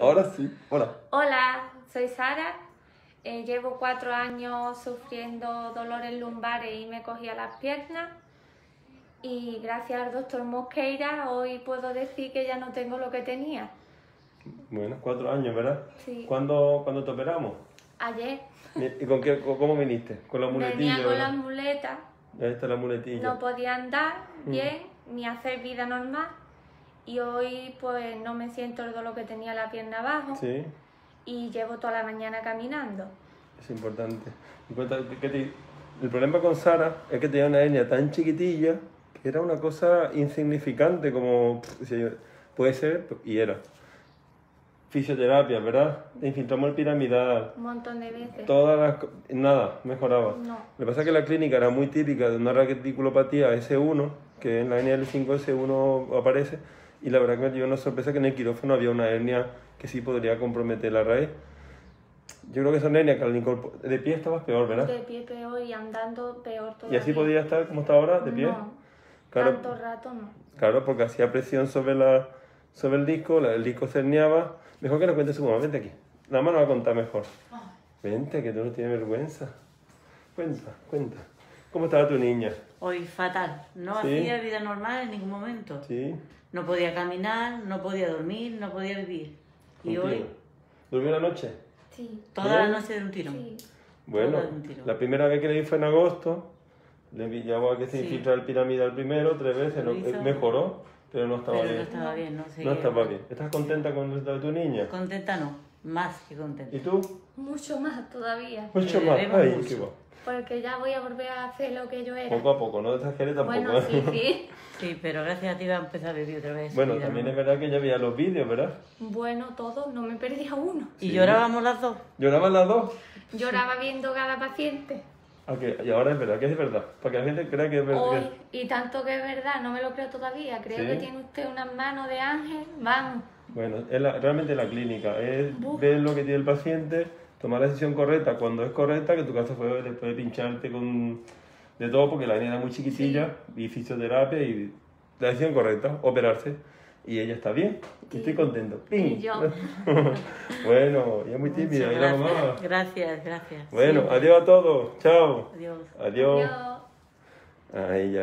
Ahora sí, hola. Hola, soy Sara. Llevo 4 años sufriendo dolores lumbares y me cogía las piernas. Y gracias al doctor Mosqueira hoy puedo decir que ya no tengo lo que tenía. Bueno, 4 años, ¿verdad? Sí. ¿Cuándo te operamos? Ayer. ¿Y con qué, cómo viniste? ¿Con la muletilla? Venía con las muletas. Esta es la muletilla. No podía andar bien, ni hacer vida normal. Y hoy pues no me siento el dolor que tenía la pierna abajo. Sí. Y llevo toda la mañana caminando. Es importante. El problema con Sara es que tenía una hernia tan chiquitilla que era una cosa insignificante, como puede ser, y era. Fisioterapia, ¿verdad? Infiltramos el piramidal. Un montón de veces. Todas las... Nada, mejoraba. No. Lo que pasa es que la clínica era muy típica de una radiculopatía S1, que en la hernia L5-S1 aparece, y la verdad que me dio una sorpresa que en el quirófano había una hernia que sí podría comprometer la raíz. Yo creo que son hernias que al incorporar... De pie estabas peor, ¿verdad? De pie peor y andando peor todavía. ¿Y así podía estar como está ahora, de pie? No, claro, tanto rato no. Claro, porque hacía presión sobre el disco, el disco se herniaba. Mejor que nos cuentes su mamá, vente aquí. La mamá nos va a contar mejor. Vente, que tú no tienes vergüenza. Cuenta, cuenta. ¿Cómo estaba tu niña? Hoy fatal. No hacía vida normal en ningún momento. Sí. No podía caminar, no podía dormir, no podía vivir. ¿Y hoy? ¿Durmió la noche? Sí. Toda la noche de un tirón. Sí. Bueno, la primera vez que le vi fue en agosto. Le llamó a que se infiltrara el piramidal primero, 3 veces, mejoró. Pero no estaba bien. No estaba bien, no sé. No estaba bien. ¿Estás contenta con el resultado de tu niña? Contenta no, más que contenta. ¿Y tú? Mucho más todavía. Mucho más. Ay, mucho. Qué va. Porque ya voy a volver a hacer lo que yo era. Poco a poco, no te exageres tampoco. Bueno, sí, sí. Sí, pero gracias a ti va a empezar a vivir otra vez. Bueno, también es verdad que ya veía los vídeos, ¿verdad? Bueno, todos, no me perdía uno. Sí. ¿Y llorábamos las dos? ¿Lloraban las dos? Lloraba viendo cada paciente. Okay. Y ahora es verdad, que es verdad, para que la gente crea que es verdad. Hoy, y tanto que es verdad, no me lo creo todavía, creo que tiene usted unas manos de ángel, vamos. Bueno, es realmente la clínica, es ver lo que tiene el paciente, tomar la decisión correcta, cuando es correcta, que en tu caso fue después de pincharte con de todo, porque la niña era muy chiquitilla, y fisioterapia, y la decisión correcta, operarse. Y ella está bien, y estoy contento. ¡Ping! Y yo. Bueno, ella es muy tímida, gracias, y la mamá. Gracias, gracias. Bueno, sí. Adiós a todos. Chao. Adiós. Adiós. Adiós. Ahí ya.